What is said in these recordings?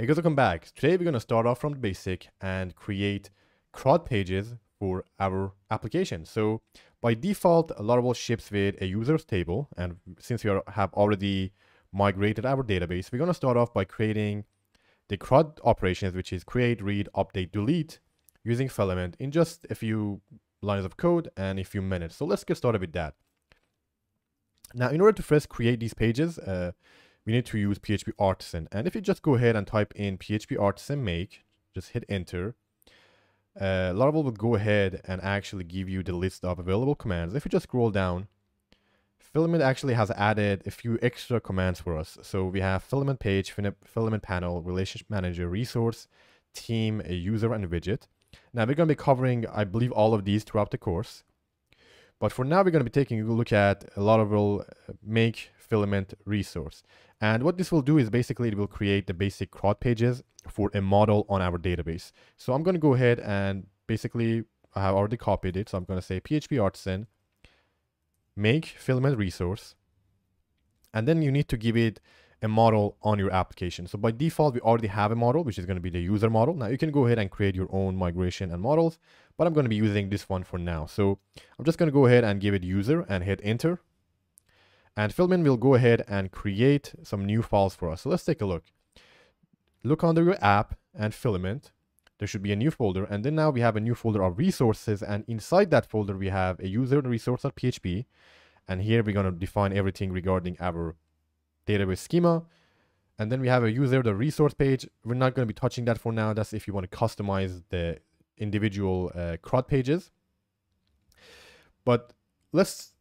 Hey guys, welcome back. Today we're going to start off from the basic and create CRUD pages for our application. So by default, Laravel ships with a users table. And since we have already migrated our database, we're going to start off by creating the CRUD operations, which is create, read, update, delete, using Filament in just a few lines of code and a few minutes. So let's get started with that. Now, in order to first create these pages, we need to use PHP artisan. And if you just go ahead and type in PHP artisan make, just hit enter, Laravel will go ahead and actually give you the list of available commands. If you just scroll down, Filament actually has added a few extra commands for us. So we have Filament page, Filament panel, relationship manager, resource, team, a user, and a widget. Now we're going to be covering, I believe, all of these throughout the course. But for now, we're going to be taking a look at Laravel make Filament resource. And what this will do is basically it will create the basic CRUD pages for a model on our database. So I'm going to go ahead and basically I have already copied it. So I'm going to say PHP artisan make Filament resource. And then you need to give it a model on your application. So by default, we already have a model, which is going to be the user model. Now you can go ahead and create your own migration and models, but I'm going to be using this one for now. So I'm just going to go ahead and give it user and hit enter. And Filament will go ahead and create some new files for us. So let's take a look. Look under your app and Filament. There should be a new folder. And then now we have a new folder of resources. And inside that folder, we have a user and resource.php. And here we're going to define everything regarding our database schema. And then we have a user, the resource page. We're not going to be touching that for now. That's if you want to customize the individual CRUD pages. But let's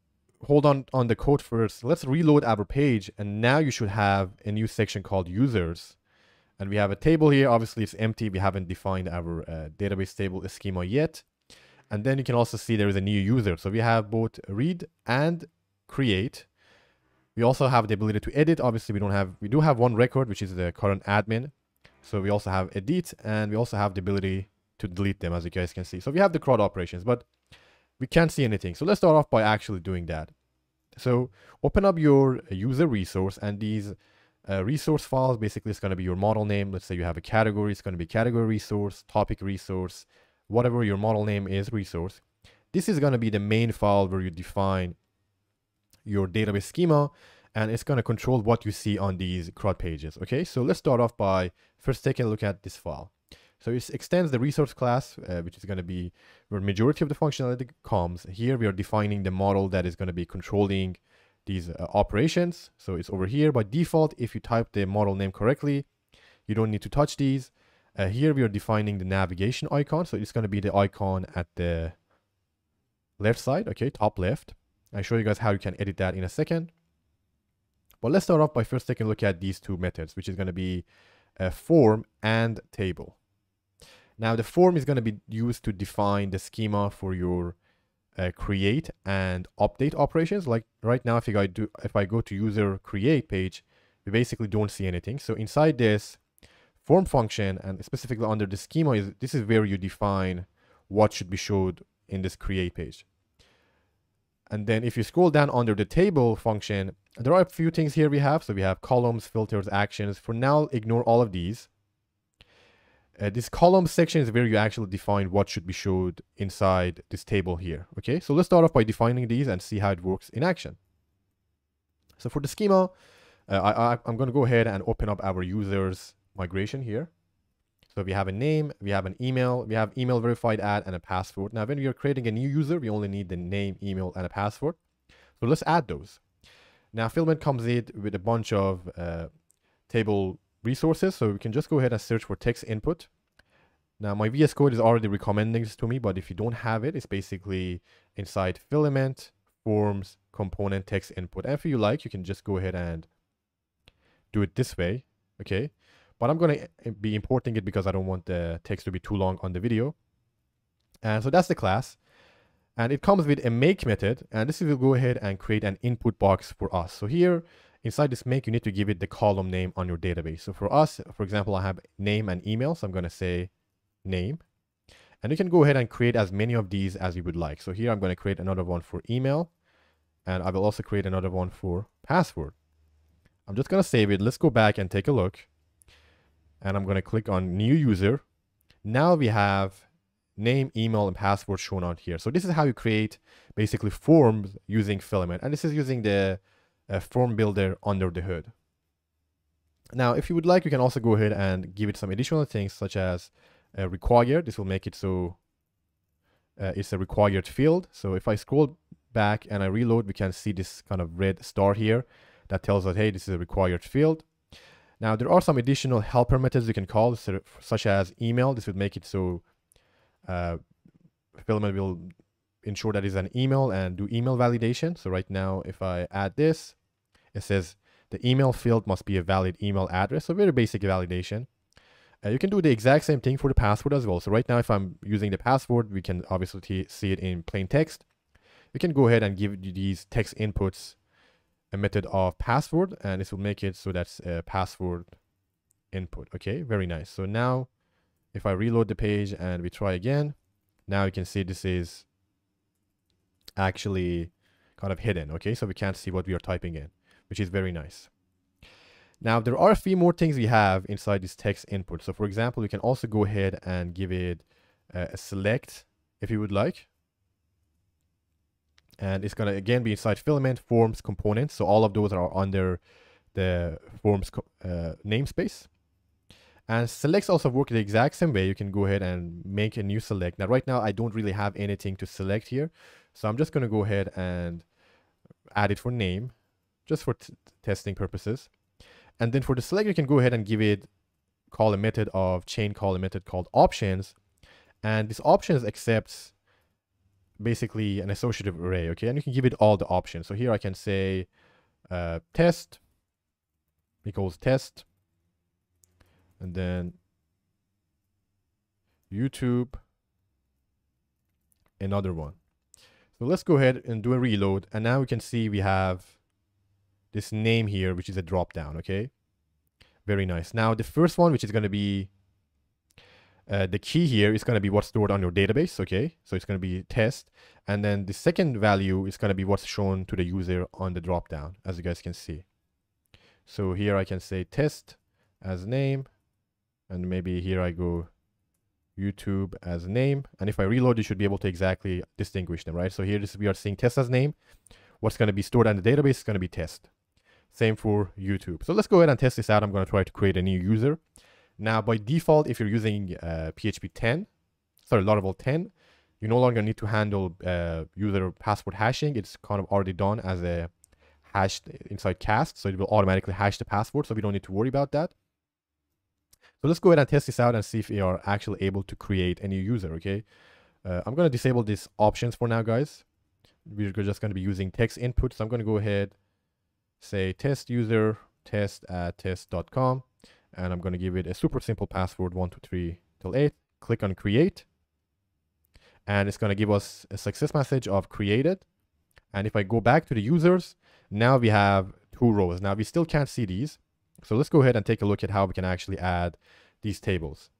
hold on the code first. Let's reload our page. And now you should have a new section called users. And we have a table here. Obviously, it's empty. We haven't defined our database table schema yet. And then you can also see there is a new user. So we have both read and create. We also have the ability to edit. Obviously, we do have one record, which is the current admin. So we also have edit, and we also have the ability to delete them, as you guys can see. So we have the CRUD operations, but we can't see anything. So let's start off by actually doing that. So open up your user resource, and these resource files, basically it's going to be your model name. Let's say you have a category. It's going to be category resource, topic resource, whatever your model name is, resource. This is going to be the main file where you define your database schema, and it's going to control what you see on these CRUD pages. Okay, so let's start off by first taking a look at this file. So it extends the resource class, which is going to be where majority of the functionality comes. Here we are defining the model that is going to be controlling these operations. So it's over here. By default, if you type the model name correctly, you don't need to touch these. Here we are defining the navigation icon. So it's going to be the icon at the left side, okay, top left. I'll show you guys how you can edit that in a second. But let's start off by first taking a look at these two methods, which is going to be a form and table. Now, the form is going to be used to define the schema for your create and update operations. Like right now, if I go to user create page, we basically don't see anything. So inside this form function, and specifically under the schema, this is where you define what should be showed in this create page. And then if you scroll down under the table function, there are a few things here we have. So we have columns, filters, actions. For now, ignore all of these. This column section is where you actually define what should be showed inside this table here. Okay, so let's start off by defining these and see how it works in action. So for the schema, I'm going to go ahead and open up our users migration here. So we have a name, we have an email, we have email verified ad and a password. Now, when we are creating a new user, we only need the name, email, and a password. So let's add those. Now, Filament comes in with a bunch of table resources. So we can just go ahead and search for text input. Now, my VS Code is already recommending this to me, but if you don't have it, it's basically inside Filament, forms, component, text input. And if you like, you can just go ahead and do it this way, okay? But I'm going to be importing it because I don't want the text to be too long on the video. And so that's the class. And it comes with a make method. And this will go ahead and create an input box for us. So here inside this make, you need to give it the column name on your database. So for us, for example, I have name and email. So I'm going to say name. And you can go ahead and create as many of these as you would like. So here I'm going to create another one for email. And I will also create another one for password. I'm just going to save it. Let's go back and take a look. and I'm going to click on new user. Now we have name, email, and password shown on here. So this is how you create basically forms using Filament, and this is using the form builder under the hood. Now, if you would like, you can also go ahead and give it some additional things such as required. This will make it so it's a required field. So if I scroll back and I reload, we can see this kind of red star here that tells us, hey, this is a required field. Now, there are some additional helper methods you can call, such as email. This would make it so Filament will ensure that it's an email and do email validation. So right now, if I add this, it says the email field must be a valid email address. So very basic validation. You can do the exact same thing for the password as well. So right now, if I'm using the password, we can obviously see it in plain text. You can go ahead and give these text inputs a method of password, and this will make it so that's a password input. Okay, very nice. So now if I reload the page and we try again, now you can see this is actually kind of hidden. Okay, so we can't see what we are typing in, which is very nice. Now, there are a few more things we have inside this text input. So for example, you can also go ahead and give it a select if you would like. And it's going to again be inside Filament forms components. So all of those are under the forms namespace. And selects also work the exact same way. You can go ahead and make a new select. Now, right now, I don't really have anything to select here. So I'm just going to go ahead and add it for name, just for testing purposes. And then for the select, you can go ahead and give it a method called options. And this options accepts basically an associative array, okay? And you can give it all the options. So here I can say test equals test, and then YouTube, another one. So let's go ahead and do a reload. And now we can see we have this name here, which is a drop down, okay? Very nice. Now the first one, which is going to be the key here, is going to be what's stored on your database, okay? So it's going to be test. And then the second value is going to be what's shown to the user on the drop down, as you guys can see. So here I can say test as name, and maybe here I go YouTube as name. And if I reload, you should be able to exactly distinguish them, right? So here we are seeing test as name. What's going to be stored on the database is going to be test. Same for YouTube. So let's go ahead and test this out. I'm going to try to create a new user. Now, by default, if you're using PHP 10, sorry, Laravel 10, you no longer need to handle user password hashing. It's kind of already done as a hashed inside cast, so it will automatically hash the password, so we don't need to worry about that. So let's go ahead and test this out and see if we are actually able to create a new user, okay? I'm going to disable these options for now, guys. We're just going to be using text input, so I'm going to go ahead, say test user, test at test.com. And I'm going to give it a super simple password, 1, 2, 3 till 8. Click on create. And it's going to give us a success message of created. And if I go back to the users, now we have 2 rows. Now we still can't see these. So let's go ahead and take a look at how we can actually add these tables.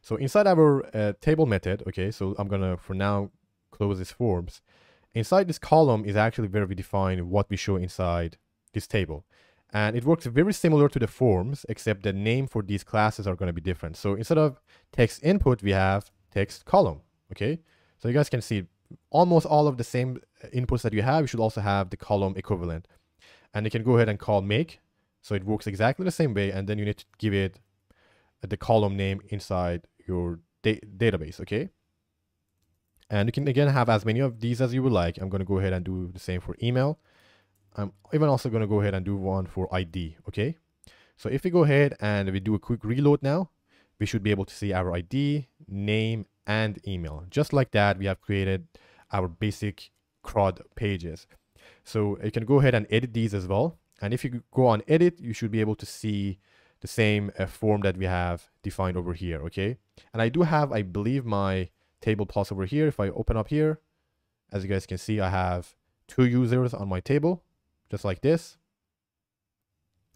So inside our table method, okay, so I'm going to for now close this forms. Inside this column is actually where we define what we show inside this table. And it works very similar to the forms, except the name for these classes are going to be different. So instead of text input, we have text column, okay? So you guys can see almost all of the same inputs that you have. You should also have the column equivalent. And you can go ahead and call make. So it works exactly the same way. And then you need to give it the column name inside your database, okay? And you can, again, have as many of these as you would like. I'm going to go ahead and do the same for email. I'm even also going to go ahead and do one for ID, okay? So if we go ahead and we do a quick reload now, we should be able to see our ID, name, and email. Just like that, we have created our basic CRUD pages. So you can go ahead and edit these as well. And if you go on edit, you should be able to see the same form that we have defined over here, okay? And I do have, I believe, my Table Plus over here. If I open up here, as you guys can see, I have 2 users on my table, just like this.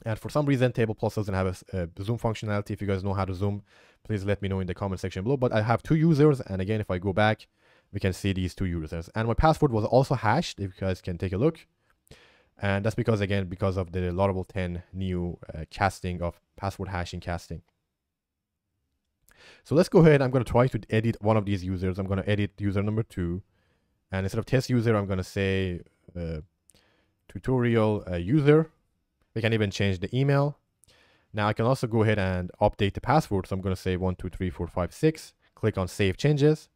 And for some reason, Table Plus doesn't have a zoom functionality. If you guys know how to zoom, please let me know in the comment section below. But I have 2 users. And again, if I go back, we can see these 2 users. And my password was also hashed, if you guys can take a look. And that's because, again, because of the Laravel 10 new casting of password hashing casting. So let's go ahead. I'm going to try to edit one of these users. I'm going to edit user number 2. And instead of test user, I'm going to say tutorial user. We can even change the email. Now I can also go ahead and update the password. So I'm going to say 123456. Click on save changes.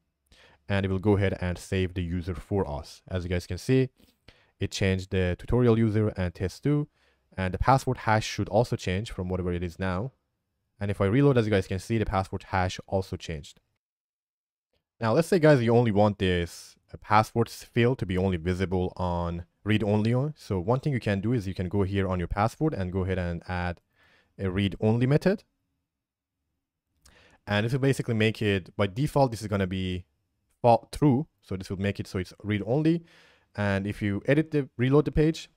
And it will go ahead and save the user for us. As you guys can see, it changed the tutorial user and test2. And the password hash should also change from whatever it is now. And if I reload, as you guys can see, the password hash also changed. Now, let's say, guys, you only want this passwords field to be only visible on read-only. So one thing you can do is you can go here on your password and go ahead and add a read-only method. And this will basically make it, by default, this is going to be true. So this will make it so it's read-only. And if you edit the reload the page,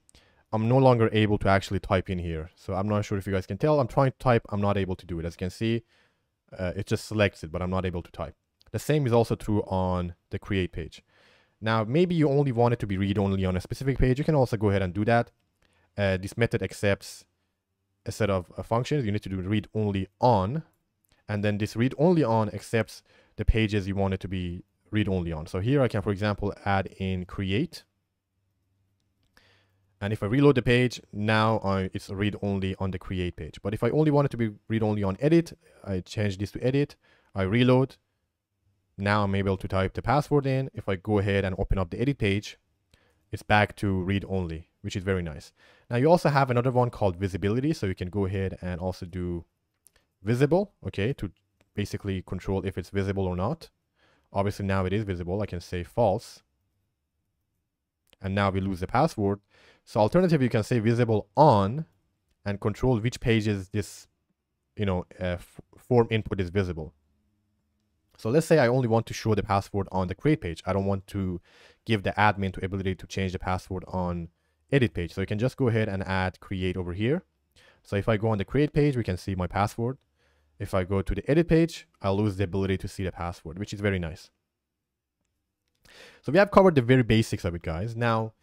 I'm no longer able to actually type in here. So I'm not sure if you guys can tell. I'm trying to type. I'm not able to do it. As you can see, it just selects it, but I'm not able to type. The same is also true on the create page. Now, maybe you only want it to be read-only on a specific page. You can also go ahead and do that. This method accepts a set of functions. You need to do read-only on. And then this read-only on accepts the pages you want it to be read-only on. So here I can, for example, add in create. And if I reload the page, now it's read-only on the create page. But if I only want it to be read-only on edit, I change this to edit. I reload. Now I'm able to type the password in. If I go ahead and open up the edit page, it's back to read-only, which is very nice. Now you also have another one called visibility. So you can go ahead and also do visible, okay, to basically control if it's visible or not. Obviously now it is visible. I can say false. And now we lose the password. So alternatively, you can say visible on and control which pages this, you know, form input is visible. So let's say I only want to show the password on the create page. I don't want to give the admin the ability to change the password on edit page. So you can just go ahead and add create over here. So if I go on the create page, we can see my password. If I go to the edit page, I'll lose the ability to see the password, which is very nice. So we have covered the very basics of it, guys. Now,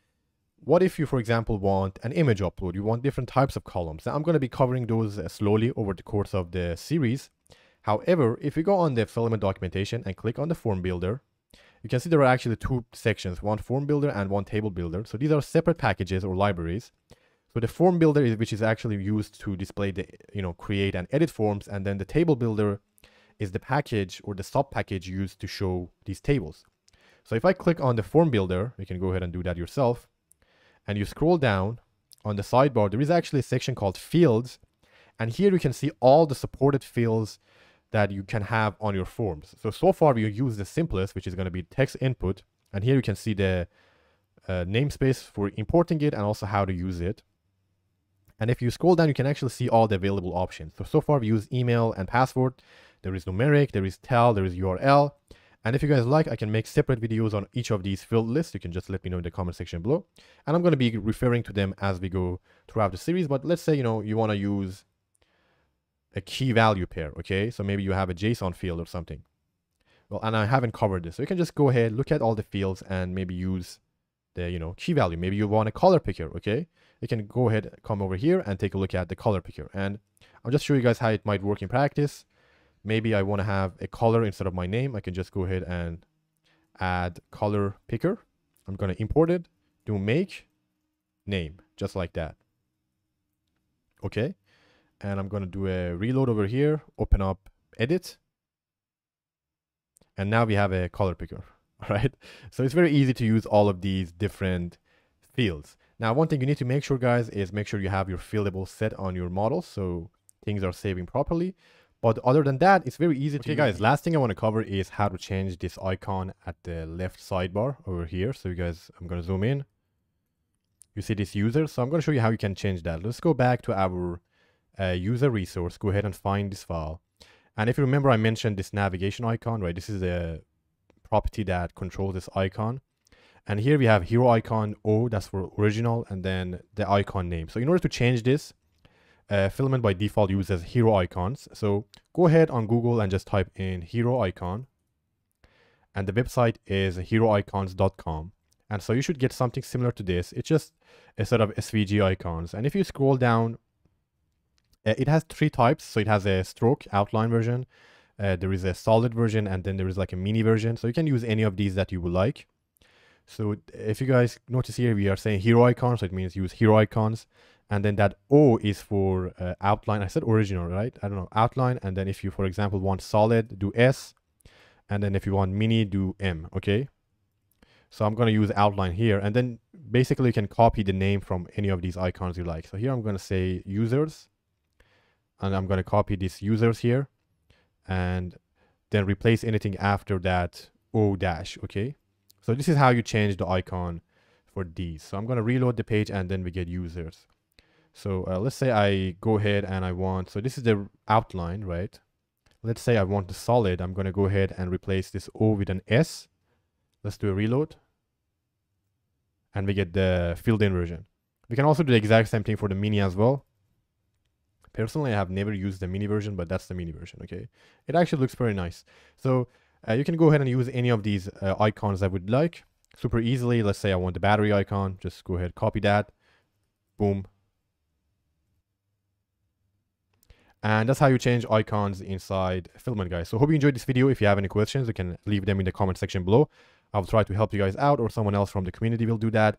what if you, for example, want an image upload? You want different types of columns. Now, I'm going to be covering those slowly over the course of the series. However, if you go on the Filament documentation and click on the form builder, you can see there are actually two sections, one form builder and one table builder. So these are separate packages or libraries. So the form builder is, which is actually used to display the, you know, create and edit forms. And then the table builder is the package or the sub package used to show these tables. So if I click on the form builder, you can go ahead and do that yourself. And you scroll down on the sidebar, there is actually a section called fields. And here you can see all the supported fields that you can have on your forms. So far we use the simplest, which is going to be text input. And here you can see the namespace for importing it and also how to use it. And if you scroll down, you can actually see all the available options. So far we use email and password. There is numeric, there is tel, there is URL. And if you guys like, I can make separate videos on each of these field lists. You can just let me know in the comment section below. And I'm going to be referring to them as we go throughout the series. But let's say, you know, you want to use a key value pair, okay? So maybe you have a JSON field or something. Well, and I haven't covered this. So you can just go ahead, look at all the fields and maybe use the, you know, key value. Maybe you want a color picker, okay? You can go ahead, come over here and take a look at the color picker. And I'll just show you guys how it might work in practice. Maybe I want to have a color instead of my name. I can just go ahead and add color picker. I'm going to import it, do make name, just like that. Okay. And I'm going to do a reload over here, open up edit. And now we have a color picker. All right. So it's very easy to use all of these different fields. Now, one thing you need to make sure, guys, is make sure you have your fieldable set on your model so things are saving properly. But other than that, it's very easy to use. Okay, guys, last thing I want to cover is how to change this icon at the left sidebar over here. So you guys, I'm going to zoom in. You see this user. So I'm going to show you how you can change that. Let's go back to our user resource. Go ahead and find this file. And if you remember, I mentioned this navigation icon, right? This is the property that controls this icon. And here we have hero icon O, that's for original, and then the icon name. So in order to change this, Filament by default uses hero icons. So go ahead on Google and just type in hero icon. And the website is heroicons.com. And so you should get something similar to this. It's just a set of SVG icons. And if you scroll down, it has three types. So it has a stroke outline version. There is a solid version, and then there is like a mini version. So you can use any of these that you would like. So if you guys notice here, we are saying hero icons. So it means use hero icons. And then that O is for outline. I said original, right? I don't know, outline. And then if you, for example, want solid, do S. And then if you want mini, do M, okay? So I'm gonna use outline here. And then basically you can copy the name from any of these icons you like. So here I'm gonna say users. And I'm gonna copy this users here. And then replace anything after that O dash, okay? So this is how you change the icon for these. So I'm gonna reload the page and then we get users. So let's say I go ahead and I want, so this is the outline, right? Let's say I want the solid. I'm going to go ahead and replace this O with an S. Let's do a reload. And we get the filled in version. We can also do the exact same thing for the mini as well. Personally, I have never used the mini version, but that's the mini version. Okay. It actually looks pretty nice. So you can go ahead and use any of these icons I would like super easily. Let's say I want the battery icon. Just go ahead, copy that. Boom. And that's how you change icons inside Filament, guys. So hope you enjoyed this video. If you have any questions, you can leave them in the comment section below. I'll try to help you guys out, or someone else from the community will do that.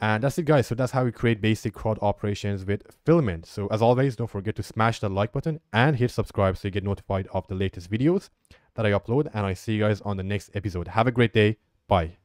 And that's it, guys. So that's how we create basic CRUD operations with Filament. So as always, don't forget to smash that like button and hit subscribe so you get notified of the latest videos that I upload. And I see you guys on the next episode. Have a great day. Bye.